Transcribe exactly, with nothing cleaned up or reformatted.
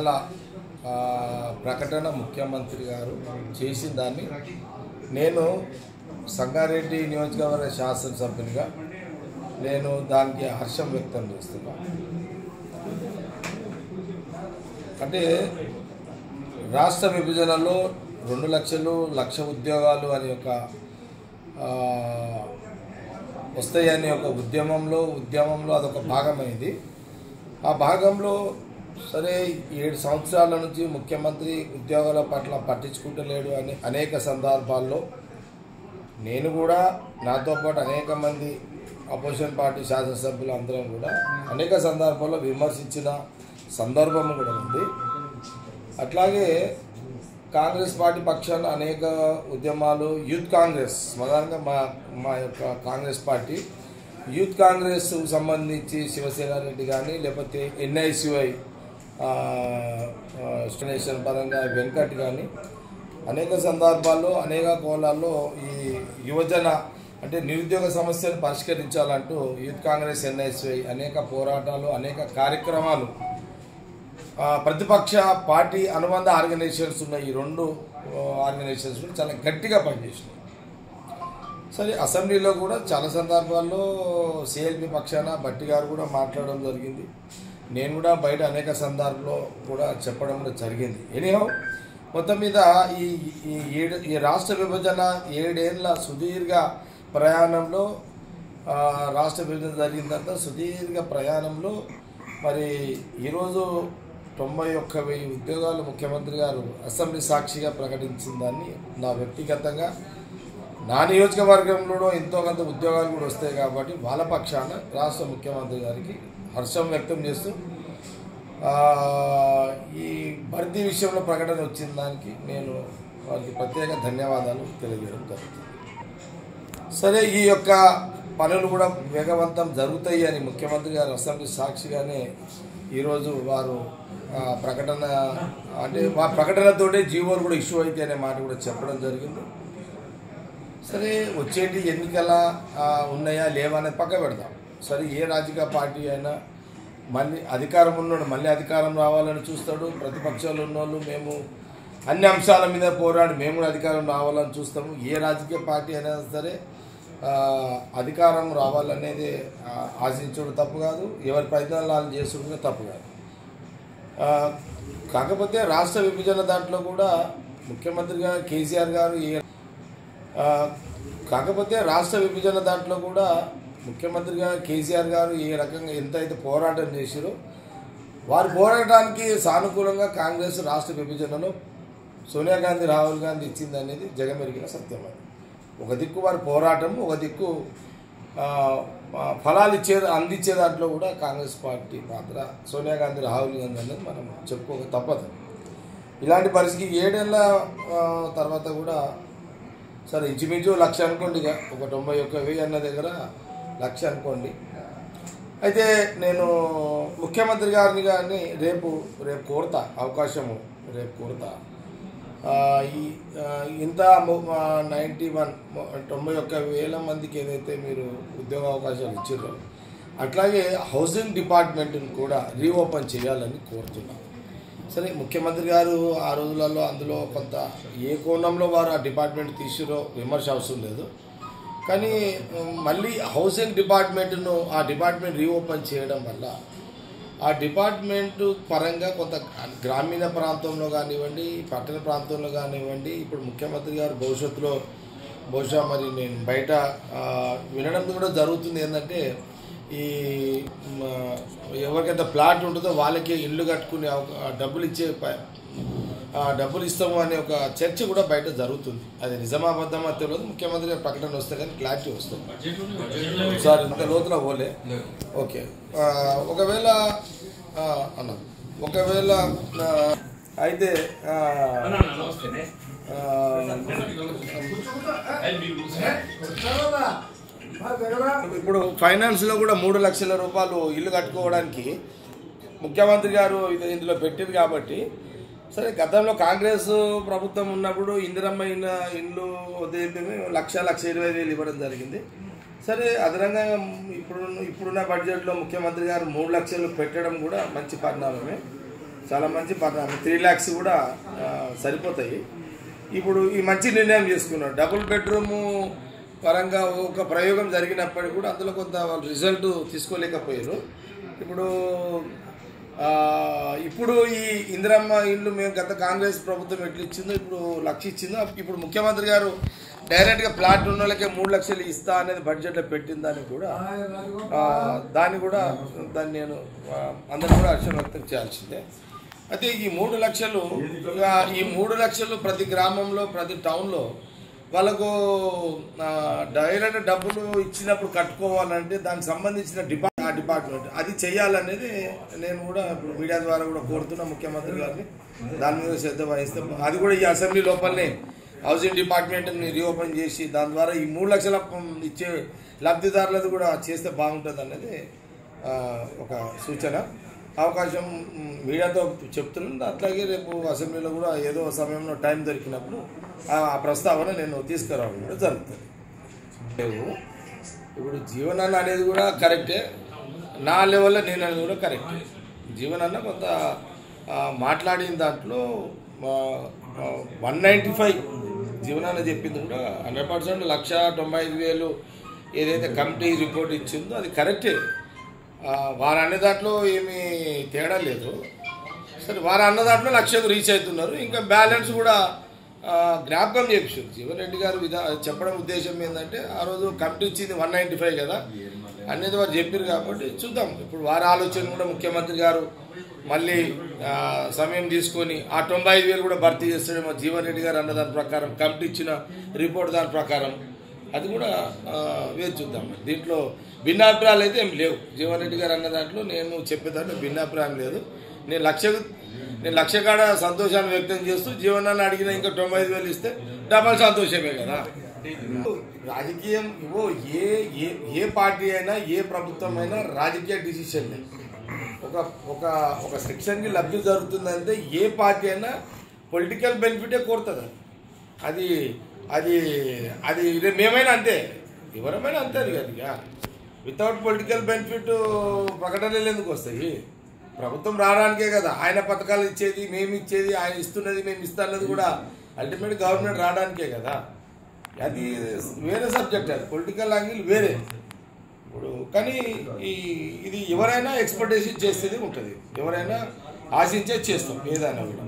పథకాల ప్రకటన ముఖ్యమంత్రి గారు చేసిన దాన్ని నేను సంగారెడ్డి నియోజకవర్గ శాసనసభ్యునిగా నేను దానికి హర్షం వ్యక్తం చేస్తున్నాను। అంటే రాష్ట్ర విభజనలో రెండు లక్షలు లక్ష ఉద్యోగాలు అనే ఒక వస్తాయనే ఒక ఉద్యమంలో ఉద్యమంలో అదొక భాగమైంది। ఆ భాగంలో సరే ఏడు సంవత్సరాల నుంచి ముఖ్యమంత్రి ఉద్యోగాల పట్ల పట్టించుకుంటలేడు అని అనేక సందర్భాల్లో నేను కూడా నాతో పాటు అనేక మంది అపోజిషన్ పార్టీ శాసనసభ్యులు అందరం కూడా అనేక సందర్భాల్లో విమర్శించిన సందర్భము కూడా ఉంది। అట్లాగే కాంగ్రెస్ పార్టీ పక్షాన అనేక ఉద్యమాలు యూత్ కాంగ్రెస్ ప్రధానంగా మా మా యొక్క కాంగ్రెస్ పార్టీ యూత్ కాంగ్రెస్ సంబంధించి శివసేన రెడ్డి కానీ లేకపోతే ఎన్ఐసిఐ ఎక్స్ప్లెనేషన్ పరంగా వెంకట్ కానీ అనేక సందర్భాల్లో అనేక కోణాల్లో ఈ యువజన అంటే నిరుద్యోగ సమస్యను పరిష్కరించాలంటూ యూత్ కాంగ్రెస్ ఎన్ఐసిఐ అనేక పోరాటాలు అనేక కార్యక్రమాలు ప్రతిపక్ష పార్టీ అనుబంధ ఆర్గనైజేషన్స్ ఉన్నాయి। ఈ రెండు ఆర్గనైజేషన్స్ చాలా గట్టిగా పనిచేసినాయి। సరే అసెంబ్లీలో కూడా చాలా సందర్భాల్లో సిఎల్పి పక్షాన భట్టి గారు కూడా మాట్లాడడం జరిగింది, నేను కూడా బయట అనేక సందర్భాల్లో కూడా చెప్పడం కూడా జరిగింది। ఎనీహౌ మొత్తం మీద ఈ ఈ ఏడు ఈ రాష్ట్ర విభజన ఏడేళ్ళ సుదీర్ఘ ప్రయాణంలో రాష్ట్ర విభజన జరిగిందంతా సుదీర్ఘ ప్రయాణంలో మరి ఈరోజు తొంభై ఒక్క వెయ్యి ఉద్యోగాలు ముఖ్యమంత్రి గారు అసెంబ్లీ సాక్షిగా ప్రకటించిన దాన్ని నా వ్యక్తిగతంగా నా నియోజకవర్గంలో ఎంతో కొంత ఉద్యోగాలు కూడా వస్తాయి కాబట్టి వాళ్ళ పక్షాన రాష్ట్ర ముఖ్యమంత్రి గారికి హర్షం వ్యక్తం చేస్తూ ఈ భర్తీ విషయంలో ప్రకటన వచ్చిన దానికి నేను వారికి ప్రత్యేక ధన్యవాదాలు తెలియజేయడం జరుగుతుంది। సరే ఈ యొక్క పనులు కూడా వేగవంతం జరుగుతాయి అని ముఖ్యమంత్రి గారు అసెంబ్లీ సాక్షిగానే ఈరోజు వారు ప్రకటన అంటే ఆ ప్రకటనతోటే జీవోలు కూడా ఇష్యూ అవుతాయి అనే మాట కూడా చెప్పడం జరిగింది। సరే వచ్చేటి ఎన్నికల ఉన్నాయా లేవా అనేది పక్క పెడతాం। సరే ఏ రాజకీయ పార్టీ అయినా మళ్ళీ అధికారం ఉన్నోడు మళ్ళీ అధికారం రావాలని చూస్తాడు, ప్రతిపక్షాలు ఉన్నోళ్ళు మేము అన్ని అంశాల మీద పోరాడి మేము కూడా అధికారం రావాలని చూస్తాము। ఏ రాజకీయ పార్టీ అయినా సరే అధికారం రావాలనేది ఆశించడం తప్పు కాదు, ఎవరి ప్రయత్నాలు చేసుకుంటే తప్పు కాదు। కాకపోతే రాష్ట్ర విభజన దాంట్లో కూడా ముఖ్యమంత్రి గారు కేసీఆర్ గారు కాకపోతే రాష్ట్ర విభజన దాంట్లో కూడా ముఖ్యమంత్రి గారు కేసీఆర్ గారు ఏ రకంగా ఎంతైతే పోరాటం చేశారో వారు పోరాటానికి సానుకూలంగా కాంగ్రెస్ రాష్ట్ర విభజనలో సోనియా గాంధీ రాహుల్ గాంధీ ఇచ్చింది అనేది జగమెరిగిన సత్యం। అది ఒక దిక్కు వారి పోరాటం, ఒక దిక్కు ఫలాలు ఇచ్చే అందించే దాంట్లో కూడా కాంగ్రెస్ పార్టీ పాత్ర సోనియా గాంధీ రాహుల్ గాంధీ అనేది మనం చెప్పుకోక తప్పదు। ఇలాంటి పరిస్థితి ఏడేళ్ళ తర్వాత కూడా సరే ఇంచుమించు లక్ష అనుకోండి, ఇక ఒక తొంభై ఒక్క వెయ్యి అన్న దగ్గర లక్ష అనుకోండి। అయితే నేను ముఖ్యమంత్రి గారిని కానీ రేపు రేపు కోరుతా అవకాశము రేపు కోరుతా ఈ ఇంత నైంటీ వన్ తొంభై ఒక్క వేల మందికి ఏదైతే మీరు ఉద్యోగ అవకాశాలు ఇచ్చారో అట్లాగే హౌసింగ్ డిపార్ట్మెంట్ని కూడా రీఓపెన్ చేయాలని కోరుతున్నాను। సరే ముఖ్యమంత్రి గారు ఆ రోజులలో అందులో కొంత ఏ కోణంలో వారు ఆ డిపార్ట్మెంట్ తీసిరో విమర్శ అవసరం లేదు, కానీ మళ్ళీ హౌసింగ్ డిపార్ట్మెంట్ను ఆ డిపార్ట్మెంట్ రీఓపెన్ చేయడం వల్ల ఆ డిపార్ట్మెంటు పరంగా కొంత గ్రామీణ ప్రాంతంలో కానివ్వండి పట్టణ ప్రాంతంలో కానివ్వండి ఇప్పుడు ముఖ్యమంత్రి గారు భవిష్యత్తులో బహుశా మరి నేను బయట వినడం కూడా జరుగుతుంది ఏంటంటే ఈ ఎవరికైతే ప్లాట్ ఉంటుందో వాళ్ళకి ఇల్లు కట్టుకునే డబ్బులు ఇచ్చే డబ్బులు ఇస్తాము అనే ఒక చర్చ కూడా బయట జరుగుతుంది। అది నిజమా అబద్ధమా తెలియదు, ముఖ్యమంత్రి ప్రకటన వస్తే కానీ క్లారిటీ వస్తుంది। సార్ ఇంత లోతున పోలే ఓకే ఒకవేళ అన్న ఒకవేళ అయితే ఇప్పుడు ఫైనాన్స్లో కూడా మూడు లక్షల రూపాయలు ఇల్లు కట్టుకోవడానికి ముఖ్యమంత్రి గారు ఇది ఇందులో పెట్టారు కాబట్టి సరే గతంలో కాంగ్రెస్ ప్రభుత్వం ఉన్నప్పుడు ఇందిరమ్మ ఇల్లు ఉదయం లక్ష లక్ష ఇరవై వేలు ఇవ్వడం జరిగింది। సరే అదనంగా ఇప్పుడు ఇప్పుడున్న బడ్జెట్లో ముఖ్యమంత్రి గారు మూడు లక్షలు పెట్టడం కూడా మంచి పరిణామమే। చాలా మంచి త్రీ లక్షలు కూడా సరిపోతాయి। ఇప్పుడు ఈ మంచి నిర్ణయం చేసుకున్నారు। డబుల్ బెడ్ రూమ్ పరంగా ఒక ప్రయోగం జరిగినప్పటికీ కూడా అందులో కొంత రిజల్ట్ తీసుకోలేకపోయారు। ఇప్పుడు ఇప్పుడు ఈ ఇందిరమ్మ ఇల్లు మేము గత కాంగ్రెస్ ప్రభుత్వం ఎట్లా ఇచ్చిందో ఇప్పుడు లక్ష ఇచ్చిందో, ఇప్పుడు ముఖ్యమంత్రి గారు డైరెక్ట్ గా ప్లాట్ ఉన్న వాళ్ళకే మూడు లక్షలు ఇస్తా అనేది బడ్జెట్ లో పెట్టిందని కూడా దాన్ని కూడా దాన్ని నేను అందరూ కూడా హర్షం వ్యక్తం చేయాల్సిందే। అయితే ఈ మూడు లక్షలు ఈ మూడు లక్షలు ప్రతి గ్రామంలో ప్రతి టౌన్లో వాళ్ళకు డైరెక్ట్ డబ్బులు ఇచ్చినప్పుడు కట్టుకోవాలంటే దానికి సంబంధించిన డిపార్ట్ ఆ డిపార్ట్మెంట్ అది చేయాలనేది నేను కూడా ఇప్పుడు మీడియా ద్వారా కూడా కోరుతున్నా ముఖ్యమంత్రి గారిని, దాని మీద శ్రద్ధ వహిస్తే అది కూడా ఈ అసెంబ్లీ లోపలనే హౌసింగ్ డిపార్ట్మెంట్ని రీఓపెన్ చేసి దాని ద్వారా ఈ మూడు లక్షల ఇచ్చే లబ్ధిదారులది కూడా చేస్తే బాగుంటుంది అనేది ఒక సూచన। అవకాశం మీడియాతో చెప్తున్నాను, అట్లాగే రేపు అసెంబ్లీలో కూడా ఏదో సమయంలో టైం దొరికినప్పుడు ఆ ప్రస్తావన నేను తీసుకురావడం కూడా జరుగుతుంది। ఇప్పుడు జీవనాన్న అనేది కూడా కరెక్టే, నా లెవెల్లో నేను అనేది కూడా కరెక్టే। జీవనాన్న కొంత మాట్లాడిన దాంట్లో వన్ నైంటీ ఫైవ్ జీవనాన్న చెప్పింది కూడా హండ్రెడ్ పర్సెంట్ లక్ష తొంభై ఐదు వేలు ఏదైతే కమిటీ రిపోర్ట్ ఇచ్చిందో అది కరెక్టే। వారు అన్న దాంట్లో ఏమీ తేడా లేదు, సరే వారు అన్న దాంట్లో లక్ష్యకు రీచ్ అవుతున్నారు। ఇంకా బ్యాలెన్స్ కూడా జ్ఞాపకం చేశారు జీవన్ రెడ్డి గారు విధా చెప్పడం ఉద్దేశం ఏంటంటే ఆ రోజు కమిటీ ఇచ్చింది వన్ నైంటీ ఫైవ్ కదా అనేది వారు చెప్పారు కాబట్టి చూద్దాం। ఇప్పుడు వారి ఆలోచన కూడా ముఖ్యమంత్రి గారు మళ్ళీ సమయం తీసుకొని ఆ తొంభై ఐదు వేలు కూడా భర్తీ చేస్తాడేమో జీవన్ రెడ్డి గారు అన్న దాని ప్రకారం, కమిటీ ఇచ్చిన రిపోర్ట్ దాని ప్రకారం అది కూడా వేచి చూద్దాం। దీంట్లో భిన్నాభిప్రాయాలు అయితే ఏం లేవు, జీవన్ రెడ్డి గారు అన్న దాంట్లో నేను చెప్పేదాంట్లో భిన్నాభిప్రాయం లేదు। నేను లక్ష నేను లక్ష కాడ సంతోషాన్ని వ్యక్తం చేస్తూ జీవనాన్ని అడిగిన ఇంకా తొంభై ఐదు వేలు ఇస్తే డబల్ సంతోషమే కదా। రాజకీయం ఇవో ఏ ఏ పార్టీ అయినా ఏ ప్రభుత్వం అయినా రాజకీయ డిసిషన్ ఒక ఒక ఒక సెక్షన్కి లబ్ధి జరుగుతుందంటే ఏ పార్టీ అయినా పొలిటికల్ బెనిఫిటే కోరుతుంది అది అది అది ఇదే మేమైనా అంతే, ఎవరమైనా అంతే। అది కదా వితౌట్ పొలిటికల్ బెనిఫిట్ ప్రకటనలు ఎందుకు వస్తాయి? ప్రభుత్వం రావడానికే కదా, ఆయన పథకాలు ఇచ్చేది మేము ఇచ్చేది ఆయన ఇస్తున్నది మేము ఇస్తున్నది కూడా అల్టిమేట్ గవర్నమెంట్ రావడానికే కదా। అది వేరే సబ్జెక్ట్, అది పొలిటికల్ యాంగిల్ వేరే ఇప్పుడు। కానీ ఈ ఇది ఎవరైనా ఎక్స్పెక్టేషన్ చేసేది ఉంటుంది, ఎవరైనా ఆశించేది చేస్తాం ఏదైనా కూడా।